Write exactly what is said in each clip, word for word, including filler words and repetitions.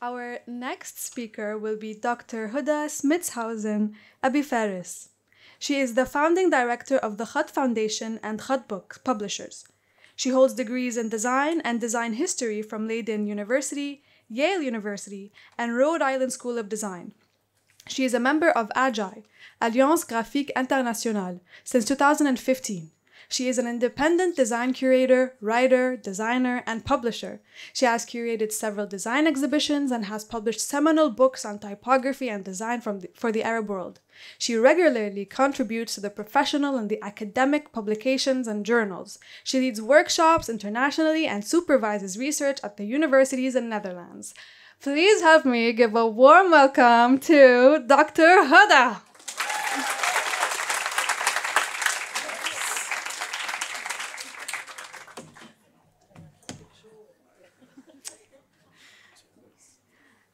Our next speaker will be Doctor Huda Smitshuijzen AbiFarès. She is the founding director of the Khatt Foundation and Khatt Book Publishers. She holds degrees in design and design history from Leiden University, Yale University, and Rhode Island School of Design. She is a member of A G I, Alliance Graphique Internationale, since two thousand fifteen. She is an independent design curator, writer, designer, and publisher. She has curated several design exhibitions and has published seminal books on typography and design from the, for the Arab world. She regularly contributes to the professional and the academic publications and journals. She leads workshops internationally and supervises research at the universities in the Netherlands. Please help me give a warm welcome to Doctor Huda.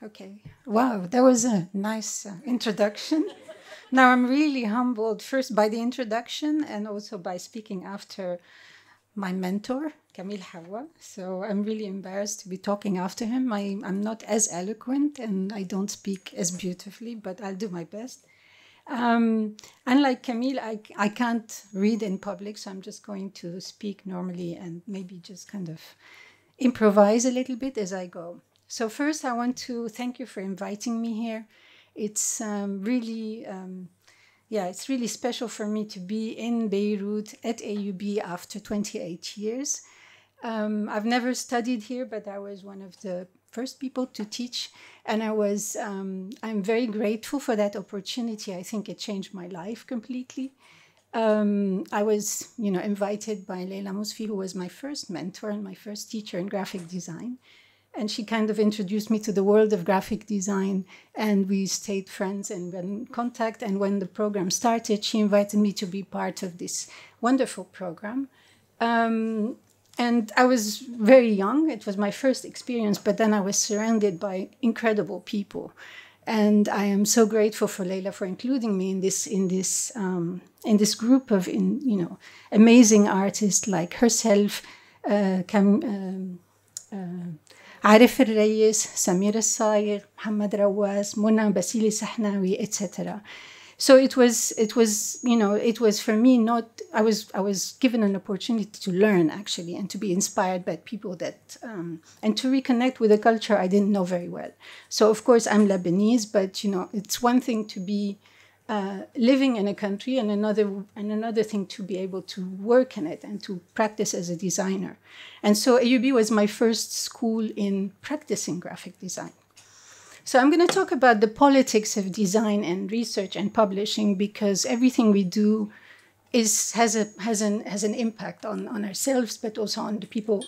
Okay. Wow, that was a nice uh, introduction. Now I'm really humbled first by the introduction and also by speaking after my mentor, Camille Hawa. So I'm really embarrassed to be talking after him. I, I'm not as eloquent and I don't speak as beautifully, but I'll do my best. Um, unlike Camille, I, I can't read in public, so I'm just going to speak normally and maybe just kind of improvise a little bit as I go. So first, I want to thank you for inviting me here. It's um, really, um, yeah, it's really special for me to be in Beirut at A U B after twenty-eight years. Um, I've never studied here, but I was one of the first people to teach, and I was, um, I'm very grateful for that opportunity. I think it changed my life completely. Um, I was, you know, invited by Leila Musfi, who was my first mentor and my first teacher in graphic design. And she kind of introduced me to the world of graphic design, and we stayed friends and were in contact. And when the program started, she invited me to be part of this wonderful program. Um, and I was very young. It was my first experience, but then I was surrounded by incredible people. And I am so grateful for Leila for including me in this in this um, in this group of in you know amazing artists like herself, uh, Cam, uh, uh, Ahmed Reyes, Samir Saqr, Muhammad Rawaz, Mona Basili, Sahnawi, et cetera. So it was, it was, you know, it was for me not. I was, I was given an opportunity to learn actually and to be inspired by people that um, and to reconnect with a culture I didn't know very well. So of course I'm Lebanese, but you know, it's one thing to be uh, living in a country and another and another thing to be able to work in it and to practice as a designer. And so A U B was my first school in practicing graphic design. So I'm going to talk about the politics of design and research and publishing, because everything we do is has a has an has an impact on on ourselves, but also on the people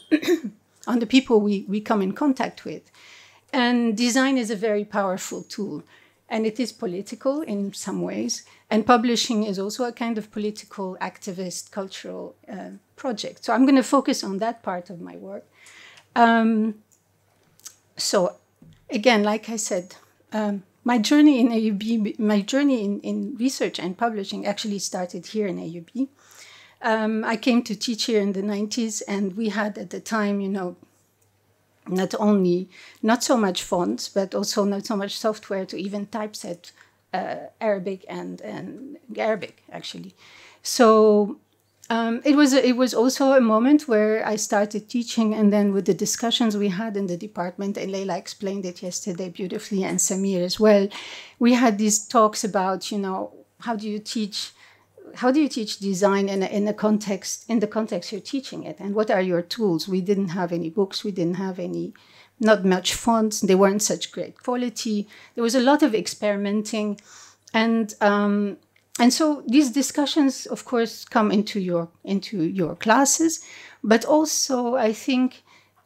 on the people we we come in contact with. And design is a very powerful tool. And it is political in some ways. And publishing is also a kind of political, activist, cultural uh, project. So I'm going to focus on that part of my work. Um, so again, like I said, um, my journey in A U B, my journey in, in research and publishing actually started here in A U B. Um, I came to teach here in the nineties, and we had at the time, you know, not only not so much fonts, but also not so much software to even typeset uh, Arabic and, and Arabic actually. So um, it was a, it was also a moment where I started teaching, and then with the discussions we had in the department, and Leila explained it yesterday beautifully, and Samir as well. We had these talks about, you know, how do you teach? How do you teach design in a, in a context, in the context you're teaching it? And what are your tools? We didn't have any books. We didn't have any, not much fonts. They weren't such great quality. There was a lot of experimenting. And, um, and so these discussions, of course, come into your, into your classes. But also, I think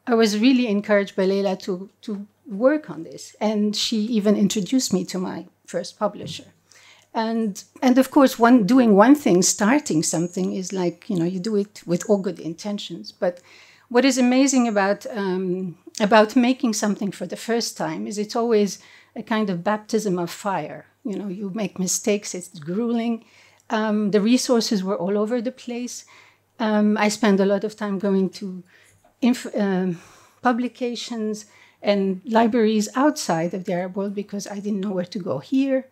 I was really encouraged by Leila to, to work on this. And she even introduced me to my first publisher. And, and of course, one, doing one thing, starting something is like, you know, you do it with all good intentions. But what is amazing about, um, about making something for the first time is it's always a kind of baptism of fire. You know, you make mistakes, it's grueling. Um, the resources were all over the place. Um, I spent a lot of time going to inf um, publications and libraries outside of the Arab world because I didn't know where to go here.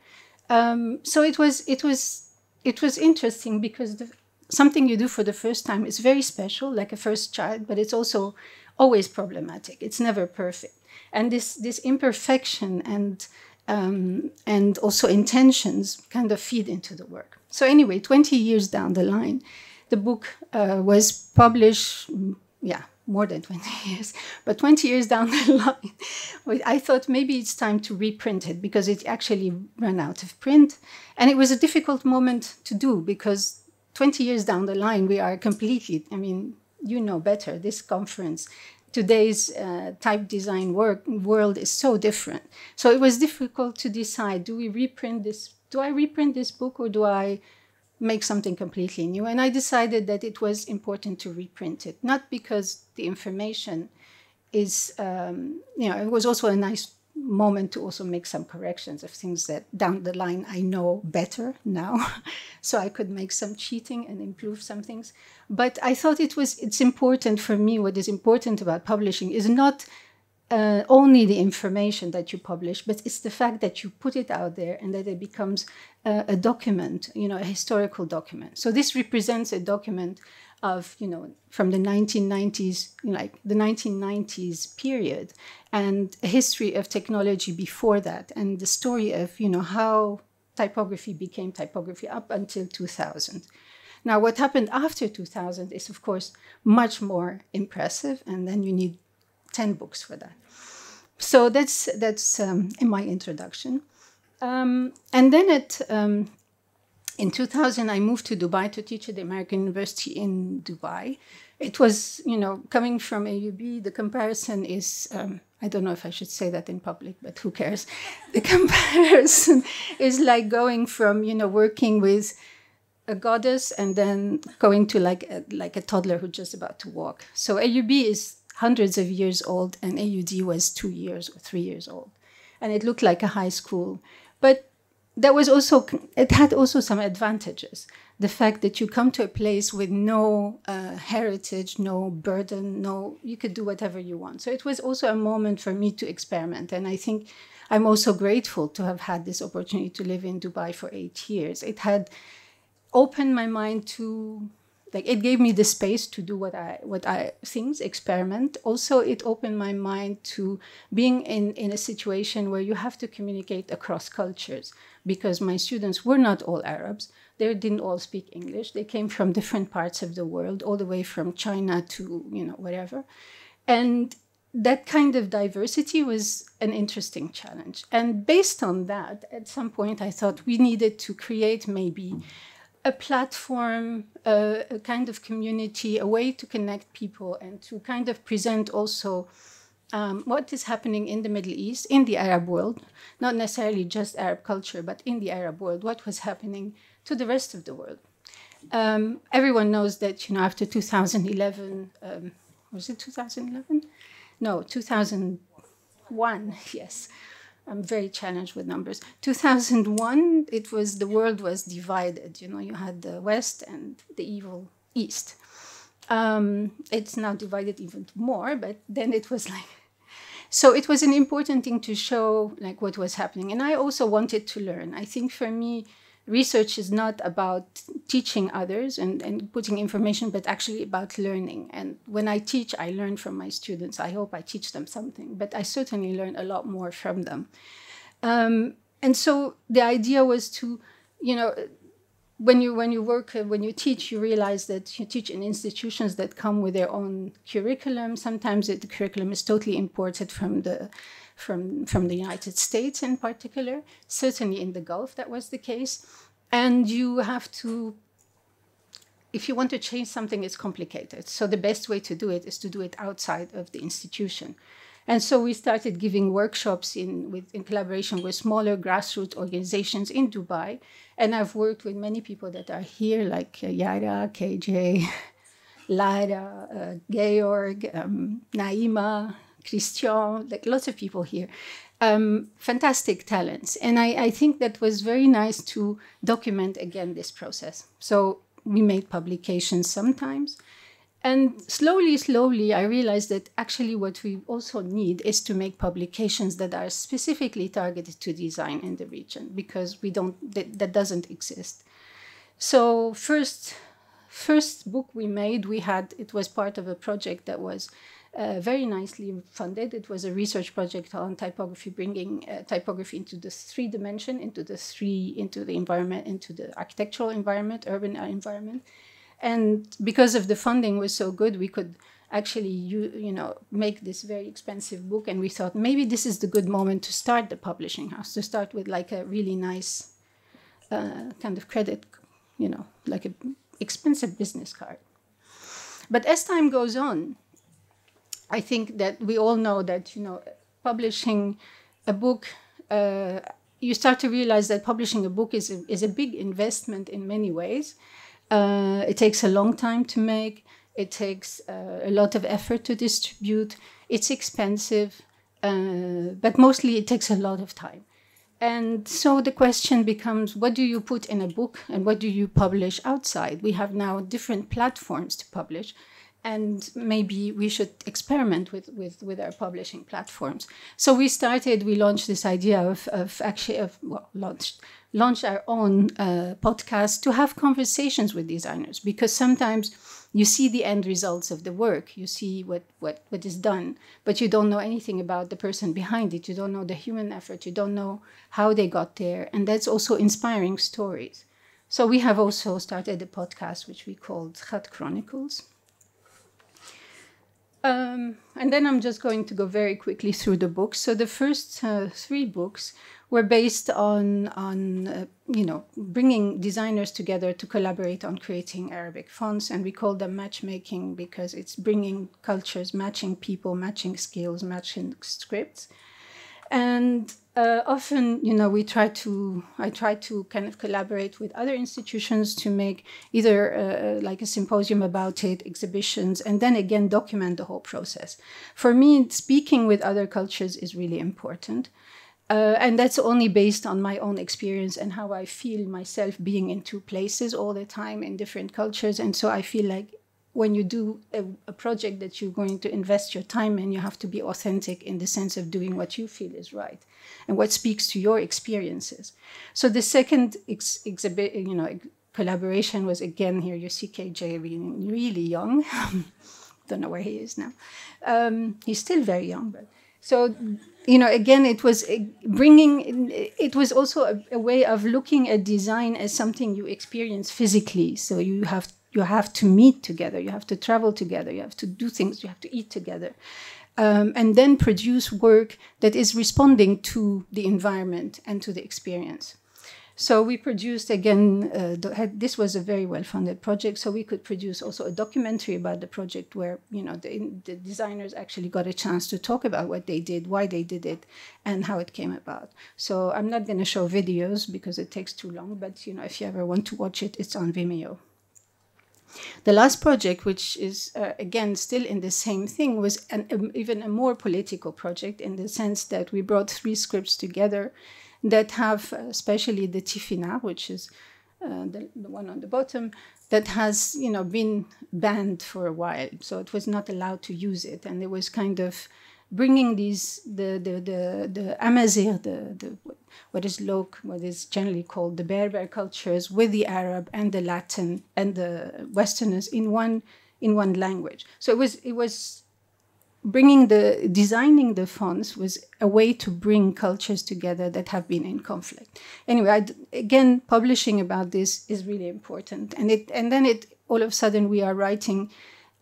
Um, so it was, it was, it was interesting because the, something you do for the first time is very special, like a first child, but it's also always problematic. It's never perfect. And this, this imperfection and, um, and also intentions kind of feed into the work. So anyway, twenty years down the line, the book uh, was published, yeah, more than twenty years, but twenty years down the line, I thought maybe it's time to reprint it because it actually ran out of print. And it was a difficult moment to do because twenty years down the line, we are completely, I mean, you know better, this conference, today's uh, type design work, world is so different. So it was difficult to decide, do we reprint this, do I reprint this book or do I make something completely new? And I decided that it was important to reprint it, not because the information is, um, you know, it was also a nice moment to also make some corrections of things that down the line I know better now. So I could make some cheating and improve some things. But I thought it was, it's important for me, what is important about publishing is not Uh, only the information that you publish, but it's the fact that you put it out there and that it becomes uh, a document, you know, a historical document. So this represents a document of, you know, from the nineteen nineties, you know, like the nineteen nineties period, and a history of technology before that, and the story of, you know, how typography became typography up until two thousand. Now, what happened after two thousand is, of course, much more impressive, and then you need ten books for that. So that's, that's um, in my introduction. Um, and then at, um, in two thousand, I moved to Dubai to teach at the American University in Dubai. It was, you know, coming from A U B, the comparison is, um, I don't know if I should say that in public, but who cares? The comparison is like going from, you know, working with a goddess and then going to like a, like a toddler who's just about to walk. So A U B is hundreds of years old, and A U D was two years or three years old. And it looked like a high school. But that was also, it had also some advantages. The fact that you come to a place with no uh, heritage, no burden, no, you could do whatever you want. So it was also a moment for me to experiment. And I think I'm also grateful to have had this opportunity to live in Dubai for eight years. It had opened my mind to, like, it gave me the space to do what I, what I things, experiment. Also, it opened my mind to being in, in a situation where you have to communicate across cultures, because my students were not all Arabs. They didn't all speak English. They came from different parts of the world, all the way from China to, you know, whatever. And that kind of diversity was an interesting challenge. And based on that, at some point, I thought we needed to create maybe a platform, uh, a kind of community, a way to connect people and to kind of present also um, what is happening in the Middle East, in the Arab world, not necessarily just Arab culture, but in the Arab world, what was happening to the rest of the world. Um, everyone knows that, you know, after two thousand eleven, um, was it two thousand eleven? No, two thousand one, yes. I'm very challenged with numbers. two thousand one, it was, the world was divided. You know, you had the West and the evil East. Um, it's now divided even more, but then it was like, so it was an important thing to show like what was happening. And I also wanted to learn. I think for me, research is not about teaching others and, and putting information, but actually about learning. And when I teach, I learn from my students. I hope I teach them something, but I certainly learn a lot more from them. Um, and so the idea was to, you know, when you, when you work, when you teach, you realize that you teach in institutions that come with their own curriculum. Sometimes it, the curriculum is totally imported from the From, from the United States in particular, certainly in the Gulf that was the case. And you have to, if you want to change something, it's complicated. So the best way to do it is to do it outside of the institution. And so we started giving workshops in, with, in collaboration with smaller grassroots organizations in Dubai. And I've worked with many people that are here, like Yara, K J, Lara, uh, Georg, um, Naima, Christian, like lots of people here, um, fantastic talents. And I, I think that was very nice to document again this process. So we made publications sometimes. And slowly, slowly, I realized that actually what we also need is to make publications that are specifically targeted to design in the region, because we don't, that, that doesn't exist. So first, first book we made, we had, it was part of a project that was uh, very nicely funded. It was a research project on typography, bringing uh, typography into the three dimension, into the three, into the environment, into the architectural environment, urban environment. And because of the funding was so good, we could actually, you, you know, make this very expensive book. And we thought maybe this is the good moment to start the publishing house, to start with like a really nice uh, kind of credit, you know, like an expensive business card. But as time goes on, I think that we all know that, you know, publishing a book, uh, you start to realize that publishing a book is a, is a big investment in many ways. Uh, it takes a long time to make, it takes uh, a lot of effort to distribute, it's expensive, uh, but mostly it takes a lot of time. And so the question becomes, what do you put in a book and what do you publish outside? We have now different platforms to publish, and maybe we should experiment with, with, with our publishing platforms. So we started, we launched this idea of, of actually, of, well, launched, launched our own uh, podcast to have conversations with designers, because sometimes you see the end results of the work, you see what, what, what is done, but you don't know anything about the person behind it, you don't know the human effort, you don't know how they got there, and that's also inspiring stories. So we have also started a podcast which we called Khatt Chronicles. Um, and then I'm just going to go very quickly through the books. So the first uh, three books were based on, on uh, you know, bringing designers together to collaborate on creating Arabic fonts. And we call them matchmaking because it's bringing cultures, matching people, matching skills, matching scripts. And uh, often, you know, we try to, I try to kind of collaborate with other institutions to make either uh, like a symposium about it, exhibitions, and then again, document the whole process. For me, speaking with other cultures is really important. Uh, and that's only based on my own experience and how I feel myself being in two places all the time in different cultures. And so I feel like when you do a, a project that you're going to invest your time in, you have to be authentic in the sense of doing what you feel is right and what speaks to your experiences. So the second ex exhibit, you know, collaboration was again here. You see K J being really young. Don't know where he is now. Um, he's still very young, but so you know, again, it was bringing. It was also a, a way of looking at design as something you experience physically. So you have. You have to meet together, you have to travel together, you have to do things, you have to eat together, um, and then produce work that is responding to the environment and to the experience. So we produced, again, uh, this was a very well-funded project, so we could produce also a documentary about the project where, you know, the, the designers actually got a chance to talk about what they did, why they did it, and how it came about. So I'm not going to show videos because it takes too long, but, you know, if you ever want to watch it, it's on Vimeo. The last project, which is, uh, again, still in the same thing, was an, um, even a more political project in the sense that we brought three scripts together that have, uh, especially the Tifinagh, which is uh, the, the one on the bottom, that has, you know, been banned for a while. So it was not allowed to use it. And it was kind of bringing these, the, the, the, the Amazigh, the, the, what is Lok, what is generally called the Berber cultures with the Arab and the Latin and the Westerners in one, in one language. So it was, it was bringing the, designing the fonts was a way to bring cultures together that have been in conflict. Anyway, I, again, publishing about this is really important. And, it, and then it, all of a sudden we are writing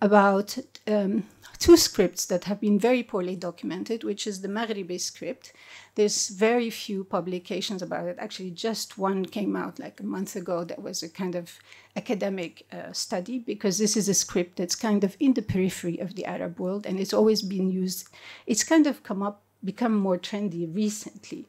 about um, two scripts that have been very poorly documented, which is the Maghribi script. There's very few publications about it. Actually, just one came out like a month ago that was a kind of academic uh, study, because this is a script that's kind of in the periphery of the Arab world, and it's always been used. It's kind of come up, become more trendy recently.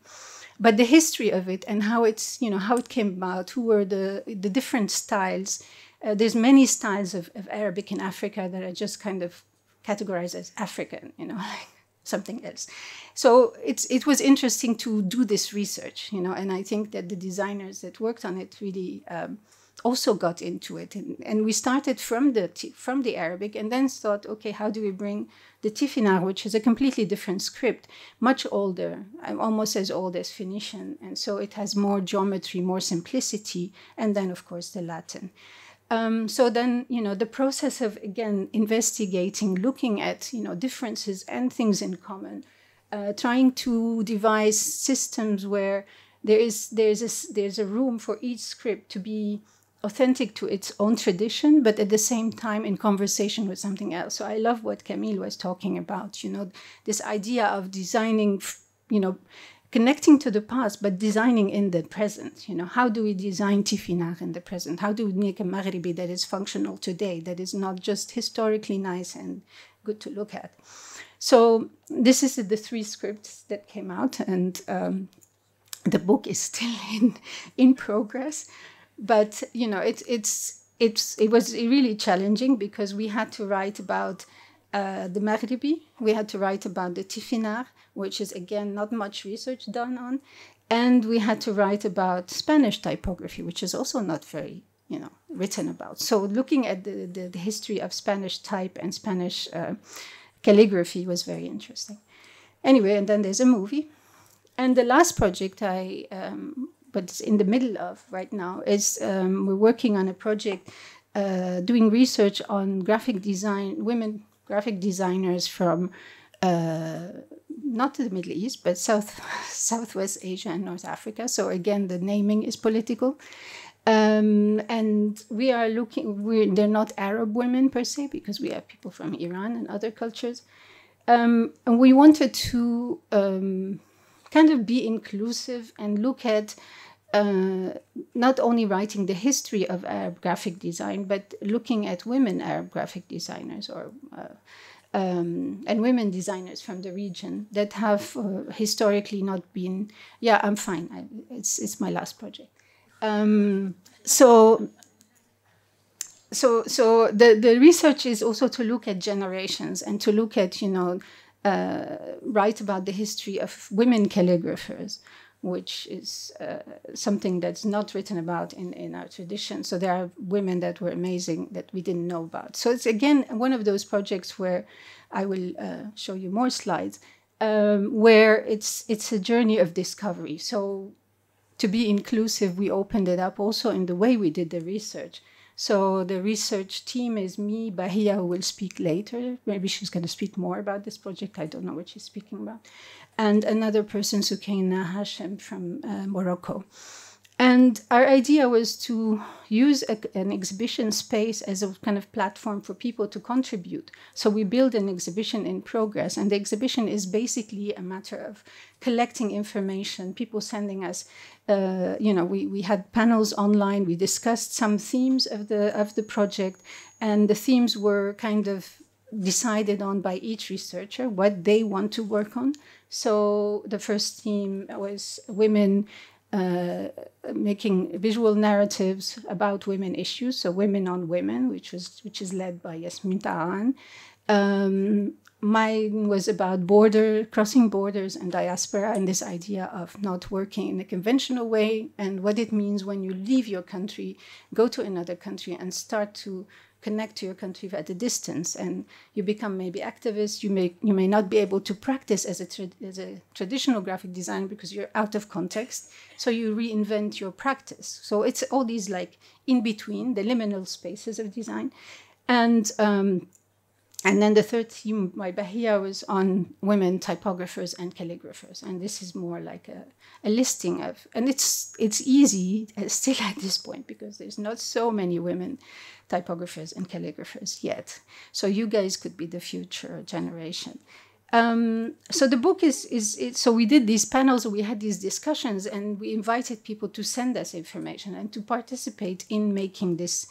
But the history of it and how it's, you know, how it came about, who were the, the different styles. Uh, there's many styles of, of Arabic in Africa that are just kind of categorized as African, you know, like something else. So it's, it was interesting to do this research, you know, and I think that the designers that worked on it really um, also got into it. And, and we started from the, from the Arabic and then thought, okay, how do we bring the Tifinagh, which is a completely different script, much older, almost as old as Phoenician. And so it has more geometry, more simplicity, and then, of course, the Latin. Um, so then, you know, the process of, again, investigating, looking at, you know, differences and things in common, uh, trying to devise systems where there is, there's a, there's a room for each script to be authentic to its own tradition, but at the same time in conversation with something else. So I love what Camille was talking about, you know, this idea of designing, you know, connecting to the past, but designing in the present. You know, how do we design Tifinagh in the present? How do we make a Maghribi that is functional today, that is not just historically nice and good to look at? So this is the three scripts that came out, and um, the book is still in, in progress. But, you know, it, it's, it's, it was really challenging because we had to write about Uh, the Maghribi, we had to write about the Tifinagh, which is again not much research done on, and we had to write about Spanish typography, which is also not very, you know, written about. So looking at the, the, the history of Spanish type and Spanish uh, calligraphy was very interesting. Anyway, and then there's a movie. And the last project I um, was in the middle of right now is um, we're working on a project uh, doing research on graphic design, women graphic designers from uh, not the Middle East, but South, Southwest Asia and North Africa. So again, the naming is political. Um, and we are looking, we're, they're not Arab women per se, because we have people from Iran and other cultures. Um, and we wanted to um, kind of be inclusive and look at Uh, not only writing the history of Arab graphic design, but looking at women Arab graphic designers or uh, um, and women designers from the region that have uh, historically not been. Yeah, I'm fine. I, it's it's my last project. Um, so. So so the the research is also to look at generations and to look at, you know, uh, write about the history of women calligraphers, which is uh, something that's not written about in, in our tradition. So there are women that were amazing that we didn't know about. So it's, again, one of those projects where I will uh, show you more slides, um, where it's, it's a journey of discovery. So to be inclusive, we opened it up also in the way we did the research. So the research team is me, Bahia, who will speak later. Maybe she's going to speak more about this project. I don't know what she's speaking about. And another person, Sukaina Hashem from uh, Morocco. And our idea was to use a, an exhibition space as a kind of platform for people to contribute. So we build an exhibition in progress, and the exhibition is basically a matter of collecting information, people sending us, uh, you know, we, we had panels online, we discussed some themes of the, of the project, and the themes were kind of decided on by each researcher, what they want to work on. So the first theme was women Uh, making visual narratives about women issues, so Women on Women, which was which is led by Yasmin Ta'an. Um, mine was about border crossing borders and diaspora, and this idea of not working in a conventional way and what it means when you leave your country, go to another country, and start to connect to your country at a distance, and you become maybe activist. You may you may not be able to practice as a tra as a traditional graphic designer because you're out of context. So you reinvent your practice. So it's all these like in between the liminal spaces of design, and um, and then the third theme by Bahia was on women typographers and calligraphers, and this is more like a, a listing of, and it's it's easy still at this point because there's not so many women typographers and calligraphers yet. So you guys could be the future generation. Um, so the book is, is, is, so we did these panels, we had these discussions, and we invited people to send us information and to participate in making this,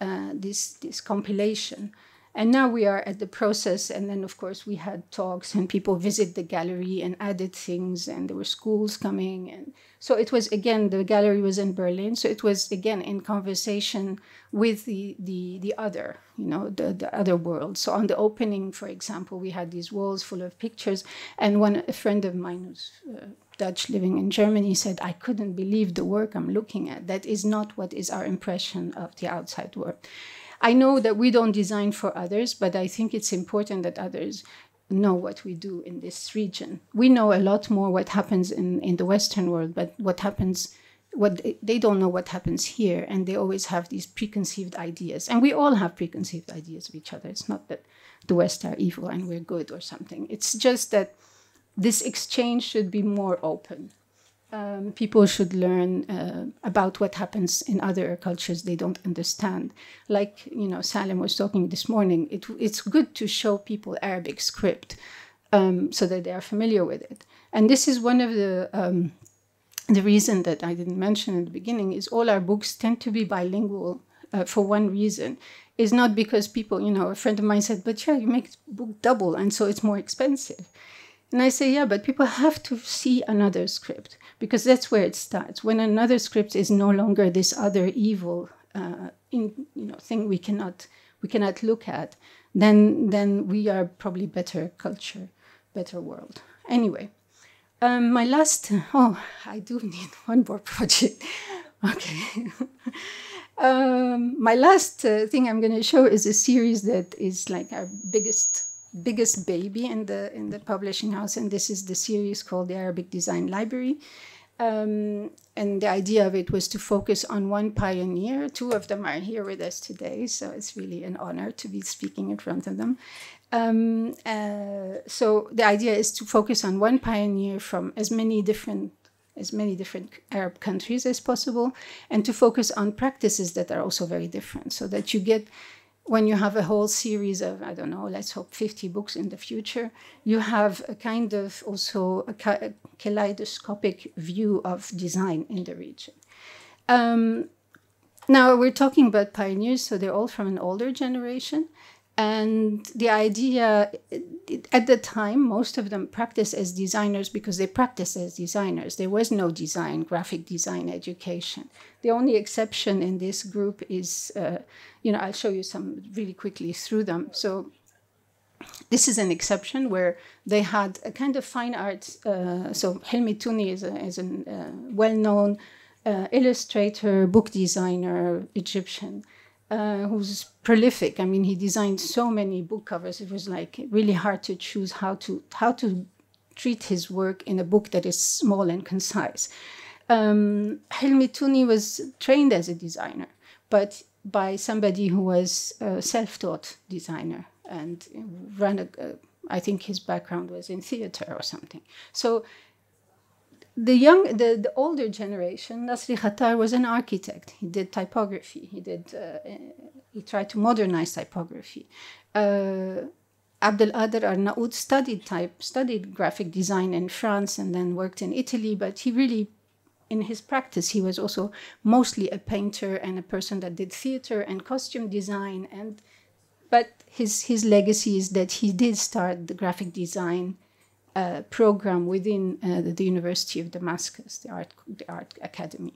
uh, this, this compilation. And now we are at the process, and then of course we had talks and people visit the gallery and added things, and there were schools coming. And so it was, again, the gallery was in Berlin, so it was again in conversation with the, the, the other, you know, the, the other world. So on the opening, for example, we had these walls full of pictures, and one a friend of mine who's uh, Dutch living in Germany said, I couldn't believe the work I'm looking at. That is not what is our impression of the outside world. I know that we don't design for others, but I think it's important that others know what we do in this region. We know a lot more what happens in, in the Western world, but what happens, what they don't know what happens here, and they always have these preconceived ideas. And we all have preconceived ideas of each other. It's not that the West are evil and we're good or something. It's just that this exchange should be more open. Um, people should learn uh, about what happens in other cultures they don't understand. Like, you know, Salem was talking this morning, it, it's good to show people Arabic script um, so that they are familiar with it. And this is one of the, um, the reason that I didn't mention at the beginning is all our books tend to be bilingual uh, for one reason. It's not because people, you know, a friend of mine said, but yeah, you make the book double and so it's more expensive. And I say, yeah, but people have to see another script because that's where it starts. When another script is no longer this other evil uh, in, you know, thing we cannot, we cannot look at, then, then we are probably better culture, better world. Anyway, um, my last, oh, I do need one more project. Okay. um, my last uh, thing I'm going to show is a series that is like our biggest biggest baby in the in the publishing house, and this is the series called the Arabic Design Library. Um, and the idea of it was to focus on one pioneer. Two of them are here with us today, so it's really an honor to be speaking in front of them. Um, uh, so the idea is to focus on one pioneer from as many different as many different Arab countries as possible, and to focus on practices that are also very different, so that you get, when you have a whole series of, I don't know, let's hope fifty books in the future, you have a kind of also a kaleidoscopic view of design in the region. Um, now we're talking about pioneers, so they're all from an older generation. And the idea, at the time, most of them practiced as designers because they practiced as designers. There was no design, graphic design education. The only exception in this group is, uh, you know, I'll show you some really quickly through them. So this is an exception where they had a kind of fine arts. Uh, so Helmi Touni is a, is an, uh, well-known uh, illustrator, book designer, Egyptian, Uh, who's prolific. I mean, he designed so many book covers. It was like really hard to choose how to how to treat his work in a book that is small and concise. Um, Helmi Touni was trained as a designer, but by somebody who was a self-taught designer and ran a, uh, I think his background was in theater or something. So The young, the, the older generation, Nasri Khattar was an architect. He did typography. He did. Uh, he tried to modernize typography. Uh, Abdel Adar Arnaoud studied type, studied graphic design in France, and then worked in Italy. But he really, in his practice, he was also mostly a painter and a person that did theater and costume design. And but his his legacy is that he did start the graphic design Uh, program within uh, the, the University of Damascus, the Art, the Art Academy.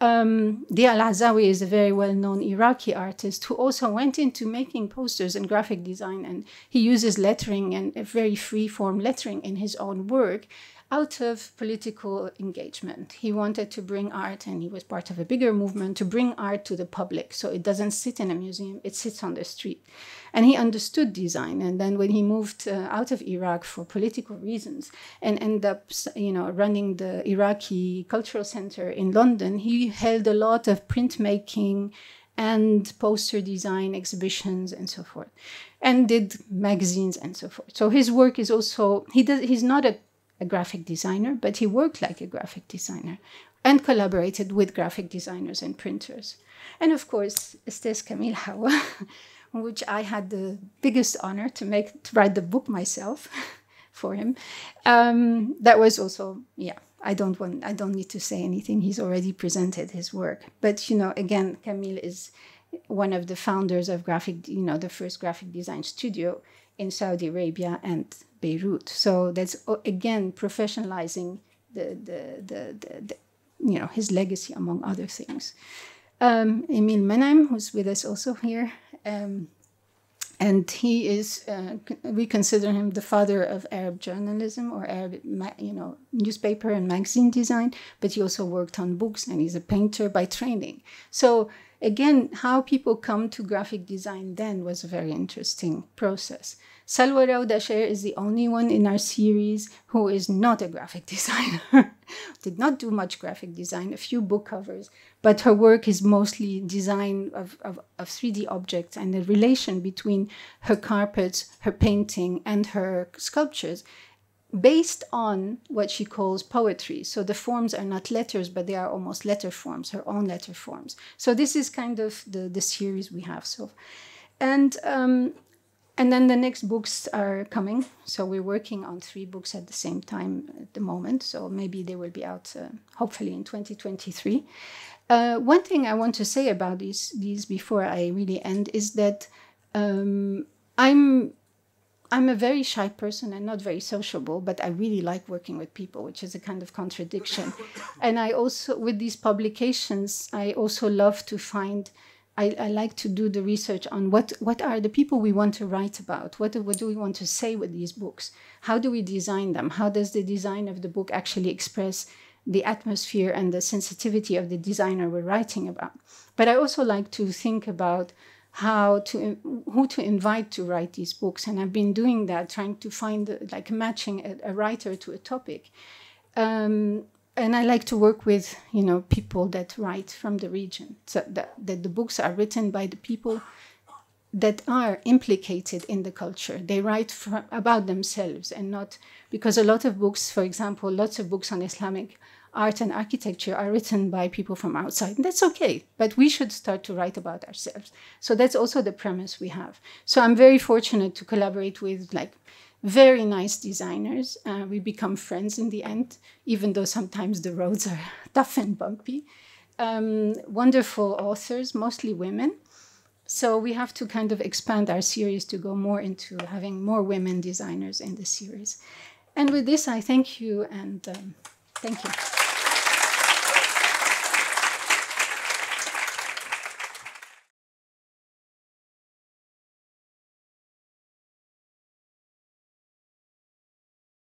Um, Dia Al-Azawi is a very well-known Iraqi artist who also went into making posters and graphic design, and he uses lettering and a very free-form lettering in his own work out of political engagement. He wanted to bring art, and he was part of a bigger movement to bring art to the public, so it doesn't sit in a museum, it sits on the street. And he understood design, and then when he moved uh, out of Iraq for political reasons and ended up, you know, running the Iraqi Cultural Center in London, he held a lot of printmaking and poster design exhibitions and so forth, and did magazines and so forth. So his work is also, he does, he's not a a graphic designer, but he worked like a graphic designer and collaborated with graphic designers and printers. And of course, Estes Camille Hawa, which I had the biggest honor to make, to write the book myself for him. Um, that was also, yeah, I don't want, I don't need to say anything. He's already presented his work. But, you know, again, Camille is one of the founders of graphic, you know, the first graphic design studio in Saudi Arabia and Beirut. So that's, again, professionalizing the, the, the, the, the you know, his legacy, among other things. Um, Emil Menem, who's with us also here, um, And he is, uh, we consider him the father of Arab journalism or Arab, you know, newspaper and magazine design, but he also worked on books and he's a painter by training. So again, how people come to graphic design then was a very interesting process. Salwa Raudasher is the only one in our series who is not a graphic designer. Did not do much graphic design, a few book covers, but her work is mostly design of, of, of three D objects, and the relation between her carpets, her painting, and her sculptures based on what she calls poetry. So the forms are not letters, but they are almost letter forms, her own letter forms. So this is kind of the, the series we have. So, and, um, and then the next books are coming. So we're working on three books at the same time at the moment. So maybe they will be out, uh, hopefully in twenty twenty-three. Uh, one thing I want to say about these, these before I really end is that um, I'm... I'm a very shy person and not very sociable, but I really like working with people, which is a kind of contradiction. And I also, with these publications, I also love to find, I, I like to do the research on what, what are the people we want to write about? What do, what do we want to say with these books? How do we design them? How does the design of the book actually express the atmosphere and the sensitivity of the designer we're writing about? But I also like to think about how to, who to invite to write these books. And I've been doing that, trying to find, like matching a, a writer to a topic. Um, and I like to work with, you know, people that write from the region, so that, that the books are written by the people that are implicated in the culture. They write for, about themselves and not, because a lot of books, for example, lots of books on Islamic art and architecture are written by people from outside. And that's okay, but we should start to write about ourselves. So that's also the premise we have. So I'm very fortunate to collaborate with like very nice designers. Uh, we become friends in the end, even though sometimes the roads are tough and bumpy. Um, wonderful authors, mostly women. So we have to kind of expand our series to go more into having more women designers in the series. And with this, I thank you and um, thank you.